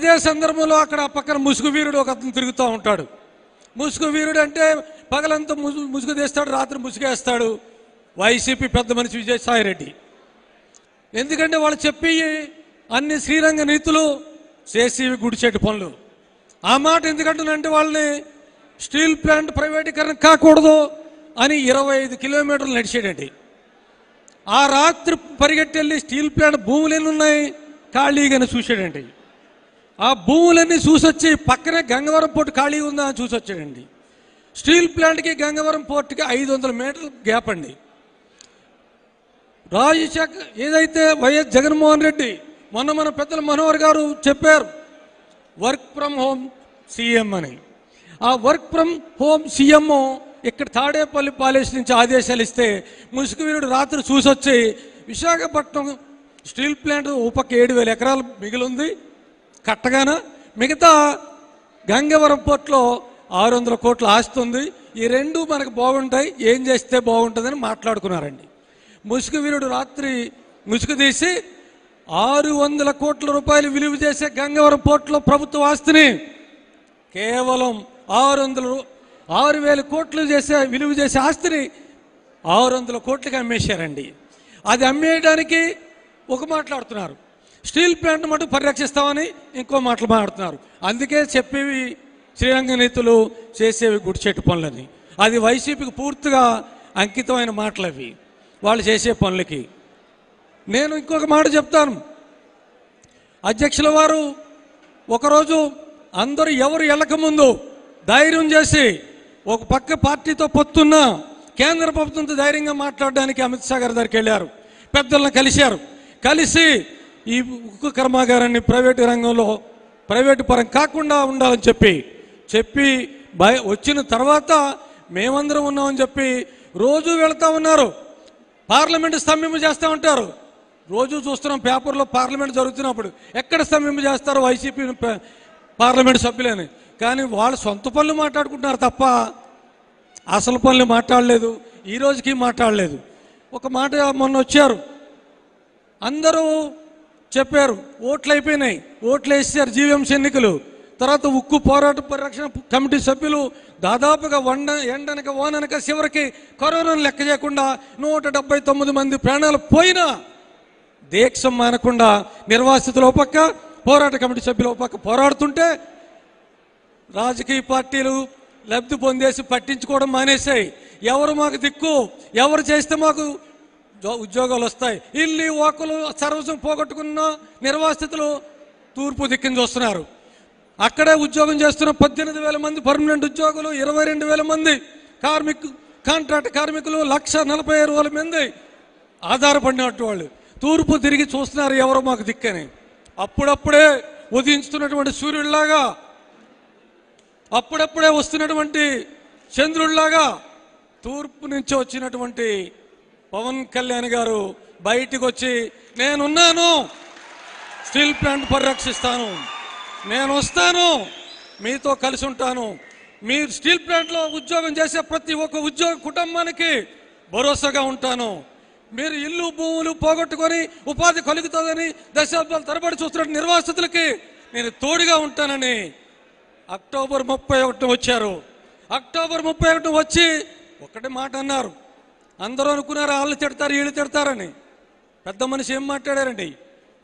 అదే సందర్భంలో అక్కడ పక్కన ముసుగు వీరుడు ఒకతను తిరుగుతూ ఉంటాడు. ముసుగు వీరుడు అంటే పగలంతా ముసుగు తీస్తాడు, రాత్రి ముసుగేస్తాడు. వైసీపీ పెద్ద మనిషి విజయ సాయి రెడ్డి, ఎందుకంటే వాళ్ళు చెప్పి అన్ని శ్రీరంగ నీతులు, చేసేవి గుడిచెట్టు పనులు. ఆ మాట ఎందుకంటున్నంటే వాళ్ళని స్టీల్ ప్లాంట్ ప్రైవేటీకరణ కాకూడదు అని 25 కిలోమీటర్లు నడిచేటండి. ఆ రాత్రి పరిగెట్టెళ్ళి స్టీల్ ప్లాంట్ భూములు ఎన్ని ఉన్నాయి ఖాళీగానే చూసాడండి. ఆ భూములన్నీ చూసొచ్చి పక్కనే గంగవరం పోర్టు ఖాళీ ఉందా అని చూసొచ్చాడండి. స్టీల్ ప్లాంట్కి గంగవరం పోర్టుకి 500 మీటర్లు గ్యాప్ అండి. రాజశాఖ ఏదైతే వైఎస్ జగన్మోహన్ రెడ్డి మొన్న మన పెద్దల మనోహర్ గారు చెప్పారు వర్క్ ఫ్రమ్ హోమ్ సీఎం అని. ఆ వర్క్ ఫ్రమ్ హోమ్ సీఎం ఇక్కడ తాడేపల్లి ప్యాలెస్ నుంచి ఆదేశాలు ఇస్తే ముసుగువీరుడు రాత్రి చూసొచ్చి విశాఖపట్నం స్టీల్ ప్లాంట్ ఉపకి 7,000 ఎకరాలు మిగిలింది కట్టగాన, మిగతా గంగవరం పోర్టులో 600 కోట్లు ఆస్తుంది, ఈ రెండు మనకు బాగుంటాయి, ఏం చేస్తే బాగుంటుందని మాట్లాడుకున్నారండి. ముసుగువీరుడు రాత్రి ముసుగు తీసి 600 కోట్ల రూపాయలు విలువ చేసే గంగవరం పోర్టులో ప్రభుత్వ ఆస్తిని కేవలం 6,000 కోట్లు చేసే విలువ చేసే ఆస్తిని 600 కోట్లకి అమ్మేశారండి. అది అమ్మేయడానికి ఒక మాట్లాడుతున్నారు, స్టీల్ ప్లాంట్ మటుకు పరిరక్షిస్తామని ఇంకో మాటలు మాట్లాడుతున్నారు. అందుకే చెప్పేవి శ్రీరంగ నీతులు, చేసేవి గుడిచెట్టు పనులని. అది వైసీపీకి పూర్తిగా అంకితమైన మాటలు అవి, వాళ్ళు చేసే పనులకి. నేను ఇంకొక మాట చెప్తాను, అధ్యక్షుల వారు ఒకరోజు అందరూ ఎవరు వెళ్ళకముందు ధైర్యం చేసి ఒక పక్క పార్టీతో పొత్తున్న కేంద్ర ప్రభుత్వంతో ధైర్యంగా మాట్లాడడానికి అమిత్ షా గారి దగ్గరికి వెళ్ళారు, పెద్దలను కలిశారు. కలిసి ఈ ఉక్కు కర్మాగారాన్ని ప్రైవేటు రంగంలో ప్రైవేటు పరం కాకుండా ఉండాలని చెప్పి వచ్చిన తర్వాత మేమందరం ఉన్నామని చెప్పి రోజు వెళుతూ ఉన్నారు. పార్లమెంటు స్తంభింప చేస్తూ ఉంటారు, రోజు చూస్తున్నాం పేపర్లో పార్లమెంట్ జరుగుతున్నప్పుడు ఎక్కడ స్తంభింప చేస్తారు వైసీపీ పార్లమెంటు సభ్యులని. కానీ వాళ్ళు సొంత పనులు మాట్లాడుకుంటున్నారు తప్ప అసలు పనులు మాట్లాడలేదు, ఈ రోజుకి మాట్లాడలేదు. ఒక మాట మొన్న వచ్చారు, అందరూ చెప్పారు ఓట్లు అయిపోయినాయి, ఓట్లు వేసారు జీవీఎంసీ ఎన్నికలు. తర్వాత ఉక్కు పోరాట పరిరక్షణ కమిటీ సభ్యులు దాదాపుగా ఎండనక వాననక చివరికి కరోనాను లెక్క చేయకుండా 179 మంది ప్రాణాలు పోయినా దీక్ష మానకుండా నిర్వాసితులు ఓ పక్క, పోరాట కమిటీ సభ్యులు ఓ పక్క పోరాడుతుంటే రాజకీయ పార్టీలు లబ్ధి పొందేసి పట్టించుకోవడం మానేశాయి. ఎవరు మాకు దిక్కు, ఎవరు చేస్తే మాకు ఉద్యోగాలు వస్తాయి, ఇల్లు ఓకలు సర్వస్వం పోగొట్టుకున్న నిర్వాసితులు తూర్పు దిక్కుని చూస్తున్నారు. అక్కడే ఉద్యోగం చేస్తున్న 18,000 మంది పర్మనెంట్ ఉద్యోగులు, 22,000 మంది కాంట్రాక్ట్ కార్మికులు, 1,40,000 మంది ఆధారపడినట్టు వాళ్ళు తూర్పు తిరిగి చూస్తున్నారు ఎవరో మాకు దిక్కని. అప్పుడప్పుడే ఉదయించుతున్నటువంటి సూర్యుడిలాగా, అప్పుడప్పుడే వస్తున్నటువంటి చంద్రుడిలాగా తూర్పు నుంచి వచ్చినటువంటి పవన్ కళ్యాణ్ గారు బయటికి వచ్చి నేనున్నాను, స్టీల్ ప్లాంట్ పరిరక్షిస్తాను, నేను వస్తాను, మీతో కలిసి ఉంటాను, మీరు స్టీల్ ప్లాంట్లో ఉద్యోగం చేసే ప్రతి ఒక్క ఉద్యోగ కుటుంబానికి భరోసాగా ఉంటాను, మీరు ఇల్లు భూములు పోగొట్టుకొని ఉపాధి కలుగుతుందని దశాబ్దాలు తరబడి చూస్తున్న నిర్వాసితులకి నేను తోడుగా ఉంటానని అక్టోబర్ 31 వచ్చారు. అక్టోబర్ 31 వచ్చి ఒకటే మాట అన్నారు, అందరూ అనుకున్నారు వాళ్ళు తిడతారు వీళ్ళు తిడతారని. పెద్ద మనిషి ఏం మాట్లాడారండి,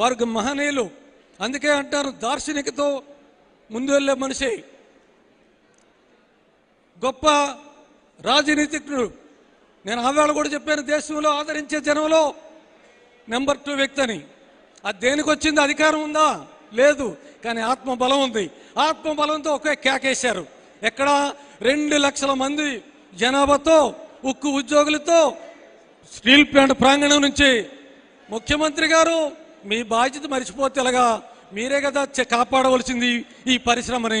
వారికి మహనీయులు, అందుకే అంటారు దార్శనికతో ముందు వెళ్ళే మనిషి, గొప్ప రాజనీతిజ్ఞుడు. నేను ఆవేళ కూడా చెప్పాను దేశంలో ఆదరించే జనంలో నెంబర్ 2 వ్యక్తి అని. అది దేనికి వచ్చింది, అధికారం ఉందా, లేదు, కానీ ఆత్మబలం ఉంది. ఆత్మబలంతో ఒకే కేకేశారు, ఎక్కడ 2,00,000 మంది జనాభాతో ఉక్కు ఉద్యోగులతో స్టీల్ ప్లాంట్ ప్రాంగణం నుంచి ముఖ్యమంత్రి గారు మీ బాధ్యత మరిచిపోతే ఎలాగా, మీరే కదా కాపాడవలసింది ఈ పరిశ్రమని,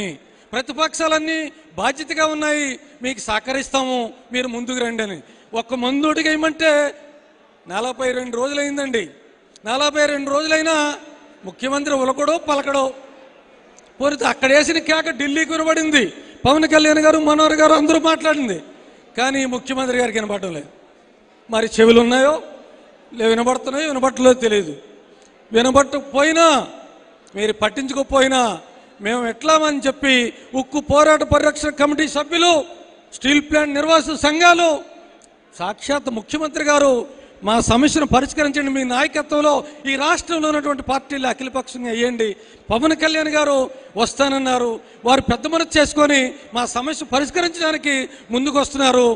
ప్రతిపక్షాలన్నీ బాధ్యతగా ఉన్నాయి, మీకు సహకరిస్తాము, మీరు ముందుకు రండి అని. ఒక్క ముందుడిగా ఇమ్మంటే 42 రోజులు అయిందండి. 42 రోజులైనా ముఖ్యమంత్రి ఉలకడో పలకడో. పోతే అక్కడ వేసిన కేక ఢిల్లీకి వినబడింది, పవన్ కళ్యాణ్ గారు మనోహర్ గారు అందరూ మాట్లాడింది, కానీ ముఖ్యమంత్రి గారికి వినపడటం లేదు. మరి చెవులు ఉన్నాయో వినబడుతున్నాయో వినబట్టలేదో తెలియదు. వినబట్టకపోయినా మీరు పట్టించుకోపోయినా మేము ఎట్లామని చెప్పి ఉక్కు పోరాట పరిరక్షణ కమిటీ సభ్యులు స్టీల్ ప్లాంట్ నిర్వాసిత సంఘాలు సాక్షాత్ ముఖ్యమంత్రి గారు మా సమస్యను పరిష్కరించండి మీ నాయకత్వంలో ఈ రాష్ట్రంలో ఉన్నటువంటి పార్టీలు అఖిలపక్షంగా అయ్యండి పవన్ కళ్యాణ్ గారు వస్తానన్నారు వారు పెద్ద మనసు చేసుకొని మా సమస్య పరిష్కరించడానికి ముందుకు వస్తున్నారు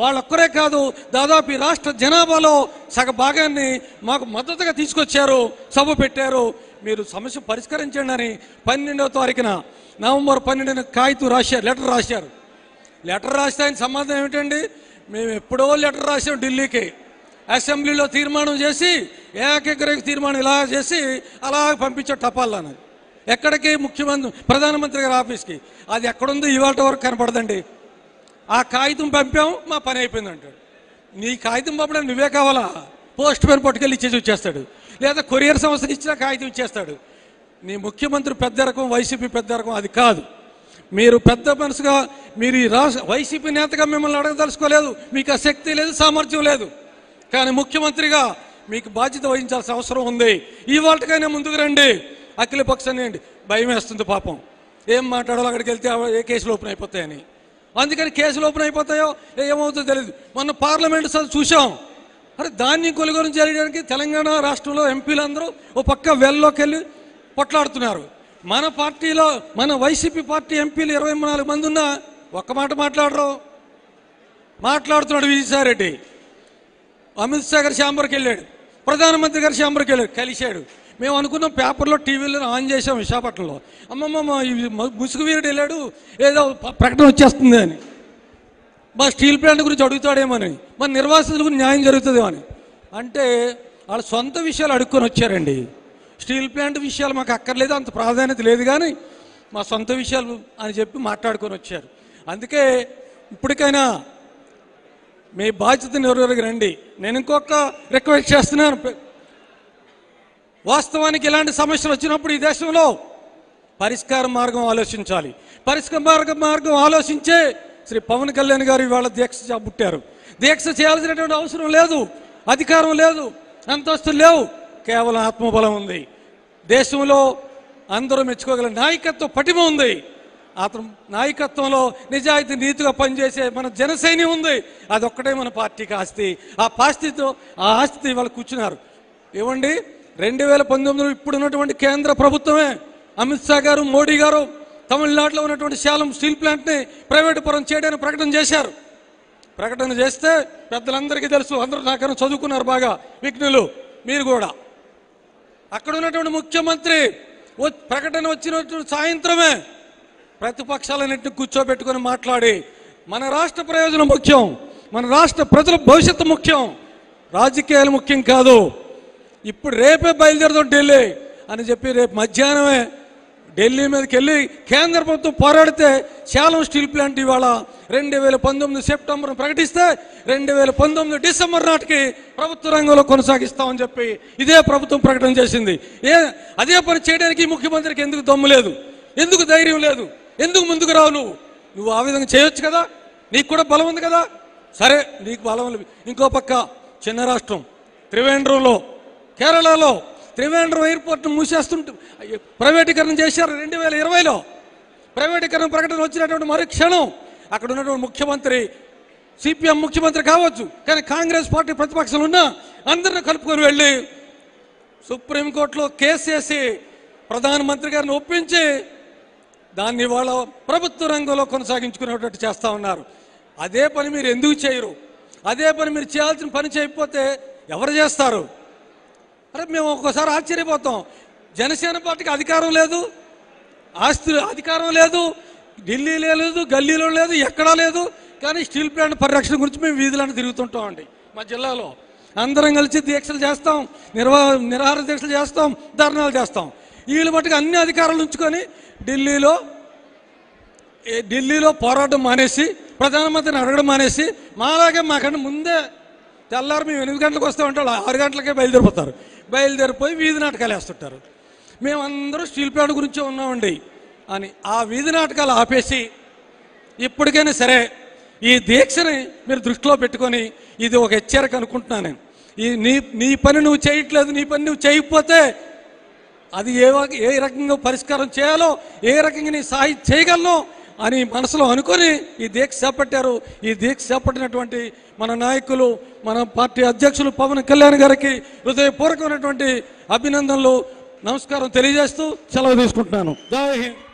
వాళ్ళొక్కరే కాదు దాదాపు ఈ రాష్ట్ర జనాభాలో సగ భాగాన్ని మాకు మద్దతుగా తీసుకొచ్చారు సభ పెట్టారు మీరు సమస్య పరిష్కరించండి అని 12వ తారీఖున నవంబర్ 12న కాగితం రాశారు లెటర్ రాస్తే ఆయన సమాధానం ఏమిటండి మేము ఎప్పుడో లెటర్ రాసాం ఢిల్లీకి అసెంబ్లీలో తీర్మానం చేసి ఏకగ్రీవ తీర్మానం ఇలా చేసి అలా పంపించే టపాలని ఎక్కడికి ముఖ్యమంత్రి ప్రధానమంత్రి గారి ఆఫీస్కి అది ఎక్కడుందో ఇవాళ వరకు కనపడదండి ఆ కాగితం పంపాము మా పని అయిపోయింది అంటాడు నీ కాగితం పంపడానికి నువ్వే కావాలా పోస్ట్ మ్యాన్ పట్టుకెళ్ళి ఇచ్చేసి వచ్చేస్తాడు లేదా కొరియర్ సంస్థకి ఇచ్చిన కాగితం ఇచ్చేస్తాడు నీ ముఖ్యమంత్రి పెద్ద రకం వైసీపీ పెద్ద రకం అది కాదు మీరు పెద్ద మనసుగా మీరు వైసీపీ నేతగా మిమ్మల్ని అడగదలుచుకోలేదు మీకు ఆ శక్తి లేదు సామర్థ్యం లేదు కానీ ముఖ్యమంత్రిగా మీకు బాధ్యత వహించాల్సిన అవసరం ఉంది ఈ వాటికైనా ముందుకు రండి అఖిలపక్షాన్ని భయం వేస్తుంది పాపం ఏం మాట్లాడాలో అక్కడికి వెళ్తే ఏ కేసులు ఓపెన్ అయిపోతాయని అందుకని కేసులు ఓపెన్ అయిపోతాయో ఏమవుతుందో తెలియదు మొన్న పార్లమెంటు చూసాం అరే ధాన్యం కొనుగోలు చేయడానికి తెలంగాణ రాష్ట్రంలో ఎంపీలందరూ ఓ పక్క వెల్లోకి వెళ్ళి పొట్లాడుతున్నారు మన పార్టీలో మన వైసీపీ పార్టీ ఎంపీలు 24 మంది ఉన్నా ఒక్క మాట మాట్లాడుతున్నాడు విజయసాయి రెడ్డి అమిత్ షా గారి ఛాంబర్కి వెళ్ళాడు ప్రధానమంత్రి గారి ఛాంబర్కి వెళ్ళాడు కలిశాడు మేము అనుకున్నాం పేపర్లో టీవీలో ఆన్ చేసాం విశాఖపట్నంలో అమ్మమ్మ ముసుగు వీరుడు వెళ్ళాడు ఏదో ప్రకటన వచ్చేస్తుంది అని మా స్టీల్ ప్లాంట్ గురించి అడుగుతాడేమని మన నిర్వాసితుల గురించి న్యాయం జరుగుతుందేమో అని అంటే వాళ్ళ సొంత విషయాలు అడుక్కొని వచ్చారండి స్టీల్ ప్లాంట్ విషయాలు మాకు అక్కర్లేదు అంత ప్రాధాన్యత లేదు కానీ మా సొంత విషయాలు అని చెప్పి మాట్లాడుకొని వచ్చారు అందుకే ఇప్పటికైనా మీ బాధ్యత నెరవేరుకు రండి నేను ఇంకొక రిక్వెస్ట్ చేస్తున్నాను వాస్తవానికి ఇలాంటి సమస్యలు వచ్చినప్పుడు ఈ దేశంలో పరిష్కార మార్గం ఆలోచించే శ్రీ పవన్ కళ్యాణ్ గారు ఇవాళ దీక్ష పుట్టారు దీక్ష చేయాల్సినటువంటి అవసరం లేదు అధికారం లేదు అంతస్తులు లేవు కేవలం ఆత్మబలం ఉంది దేశంలో అందరూ మెచ్చుకోగల నాయకత్వ పటిమ ఉంది అతను నాయకత్వంలో నిజాయితీ నీతిగా పనిచేసే మన జనసైన్యం ఉంది అదొక్కటే మన పార్టీకి ఆస్తి ఆ ఆస్తితో వాళ్ళు కూర్చున్నారు ఏమండి 2019లో ఇప్పుడు ఉన్నటువంటి కేంద్ర ప్రభుత్వమే అమిత్ షా గారు మోడీ గారు తమిళనాడులో ఉన్నటువంటి శాలం స్టీల్ ప్లాంట్ని ప్రైవేటు పరం చేయడానికి ప్రకటన చేస్తే పెద్దలందరికీ తెలుసు అందరూ నాకన్నా చదువుకున్నారు బాగా విజ్ఞులు మీరు కూడా అక్కడ ఉన్నటువంటి ముఖ్యమంత్రి ప్రకటన వచ్చినటువంటి సాయంత్రమే ప్రతిపక్షాలన్నింటినీ కూర్చోబెట్టుకొని మాట్లాడి మన రాష్ట్ర ప్రయోజనం ముఖ్యం మన రాష్ట్ర ప్రజల భవిష్యత్తు ముఖ్యం రాజకీయాలు ముఖ్యం కాదు ఇప్పుడు రేపే బయలుదేరుదాం ఢిల్లీ అని చెప్పి రేపు మధ్యాహ్నమే ఢిల్లీ మీదకి వెళ్ళి కేంద్ర ప్రభుత్వం పోరాడితే శాలం స్టీల్ ప్లాంట్ ఇవాళ 2019 సెప్టెంబర్ ప్రకటిస్తే 2019 డిసెంబర్ నాటికి ప్రభుత్వ రంగంలో కొనసాగిస్తామని చెప్పి ఇదే ప్రభుత్వం ప్రకటన చేసింది అదే పని చేయడానికి ముఖ్యమంత్రికి ఎందుకు దమ్ము లేదు ఎందుకు ధైర్యం లేదు ఎందుకు ముందుకు రావు నువ్వు ఆ విధంగా చేయొచ్చు కదా నీకు కూడా బలం ఉంది కదా సరే నీకు బలం లేదు ఇంకో పక్క చిన్న రాష్ట్రం త్రివేంద్రంలో కేరళలో త్రివేంద్రం ఎయిర్పోర్ట్ను మూసేస్తుంటే ప్రైవేటీకరణ చేశారు 2020లో ప్రైవేటీకరణ ప్రకటన వచ్చినటువంటి మరో క్షణం అక్కడ ఉన్నటువంటి ముఖ్యమంత్రి సిపిఎం ముఖ్యమంత్రి కావచ్చు కానీ కాంగ్రెస్ పార్టీ ప్రతిపక్షాలు ఉన్నా అందరినీ కలుపుకొని వెళ్ళి సుప్రీంకోర్టులో కేసు చేసి ప్రధానమంత్రి గారిని ఒప్పించి దాన్ని వాళ్ళ ప్రభుత్వ రంగంలో కొనసాగించుకునేటట్టు చేస్తూ ఉన్నారు అదే పని మీరు ఎందుకు చేయరు అదే పని మీరు చేయాల్సిన పని చేయకపోతే ఎవరు చేస్తారు అరే మేము ఒక్కోసారి ఆశ్చర్యపోతాం జనసేన పార్టీకి అధికారం లేదు ఆస్తి అధికారం లేదు ఢిల్లీలో లేదు గల్లీలో లేదు ఎక్కడా లేదు కానీ స్టీల్ ప్లాంట్ పరిరక్షణ గురించి మేము వీధులను తిరుగుతుంటామండి మా జిల్లాలో అందరం కలిసి దీక్షలు చేస్తాం నిరాహార దీక్షలు చేస్తాం ధర్నాలు చేస్తాం వీళ్ళు మట్టుకు అన్ని అధికారాలు ఉంచుకొని ఢిల్లీలో పోరాటం మానేసి ప్రధానమంత్రిని అడగడం మానేసి మాలాగే మాకంటే ముందే తెల్లారు మేము 8 గంటలకు వస్తామంటే 6 గంటలకే బయలుదేరిపోయి వీధి నాటకాలు వేస్తుంటారు మేమందరూ స్టీల్ ప్లాంట్ గురించే ఉన్నామండి అని ఆ వీధి నాటకాలు ఆపేసి ఇప్పటికైనా సరే ఈ దీక్షని మీరు దృష్టిలో పెట్టుకొని ఇది ఒక హెచ్చరిక అనుకుంటున్నాను నేను నీ పని నువ్వు చేయట్లేదు నీ పని నువ్వు చేయకపోతే అది ఏ రకంగా పరిస్కారం చేయాలో ఏ రకంగా నీ సాయి చేయగలనో అని మనసులో అనుకొని ఈ దీక్ష చేపట్టారు। ఈ దీక్ష చేపట్టినటువంటి మన నాయకులు మన పార్టీ అధ్యక్షులు పవన్ కళ్యాణ్ గారికి హృదయపూర్వకమైనటువంటి అభినందనలు నమస్కారం తెలియజేస్తూ సెలవు తీసుకుంటున్నాను। జై హింద్।